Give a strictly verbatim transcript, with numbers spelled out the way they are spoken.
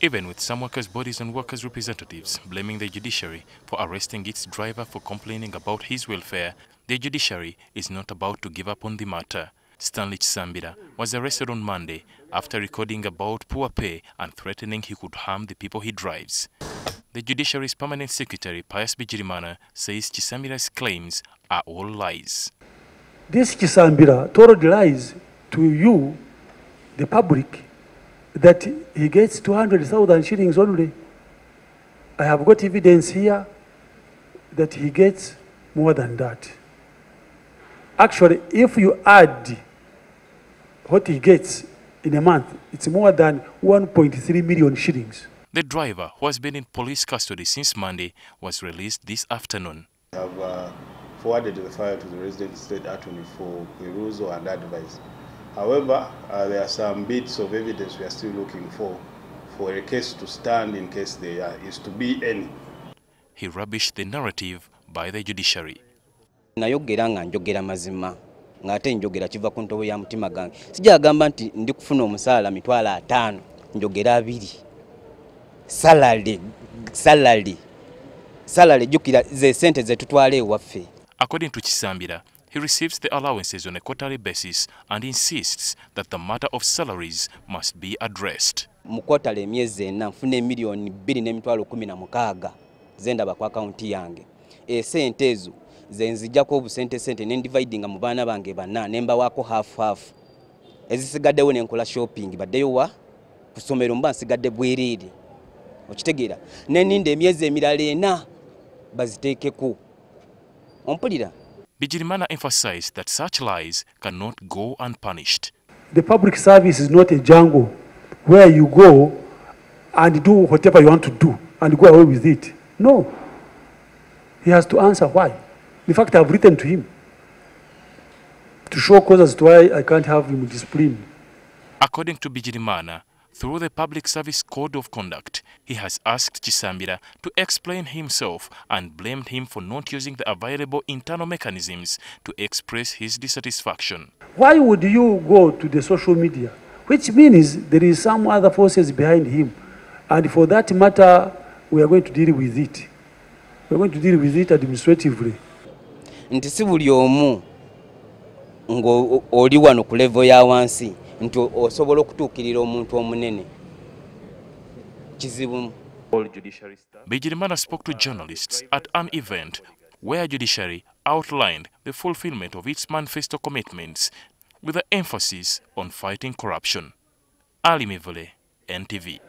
Even with some workers' bodies and workers' representatives blaming the judiciary for arresting its driver for complaining about his welfare, the judiciary is not about to give up on the matter. Stanley Kisambira was arrested on Monday after recording about poor pay and threatening he could harm the people he drives. The judiciary's permanent secretary, Pius Bigirimana, says Kisambira's claims are all lies. This Kisambira told lies to you, the public, that he gets two hundred thousand shillings only. I have got evidence here that he gets more than that. Actually, if you add what he gets in a month, it's more than one point three million shillings. The driver, who has been in police custody since Monday, was released this afternoon. I have uh, forwarded the file to the resident state attorney for perusal and advice. However, uh, there are some bits of evidence we are still looking for, for a case to stand in case there uh, is to be any. He rubbished the narrative by the judiciary. Nayogera nga njogera mazima nga ate njogera kiva ku ntobo ya mutima gange. Sijja agamba nti ndi kufuna omusaala mitwalo ataano, njogera abiri. Salary, salary, salary jukira ze sente ze tutwale waffe. According to Kisambira, he receives the allowances on a quarterly basis and insists that the matter of salaries must be addressed. Mu quarterly emyezi ena nfuna emiliyoni bbiri n'emitwalo kumi na mukaaga zendaba ku akaunti yange. Esente ezo zenzijako obusente sente ne dividinga mu baana bange bana nemba wako half half. Ezisigaddewo n'enkola shopping baddeyo wa kusomero mba nsigadde bwerere. Okitegeera n'enninde emyezi emirala ena baziteekeko. Ompulira? Bigirimana emphasized that such lies cannot go unpunished. The public service is not a jungle where you go and do whatever you want to do and go away with it. No. He has to answer why. In fact, I have written to him to show causes to why I can't have him disciplined. According to Bigirimana, through the Public Service Code of Conduct, he has asked Kisambira to explain himself and blamed him for not using the available internal mechanisms to express his dissatisfaction. Why would you go to the social media? Which means there is some other forces behind him. And for that matter, we are going to deal with it. We are going to deal with it administratively. Nti si buli omu ngo oli wano ku level ya wansi nti osobola okutuukirira omuntu omunene kizibu. Bigirimana spoke to journalists at an event where judiciary outlined the fulfillment of its manifesto commitments with the emphasis on fighting corruption. Ali Mivule, N T V.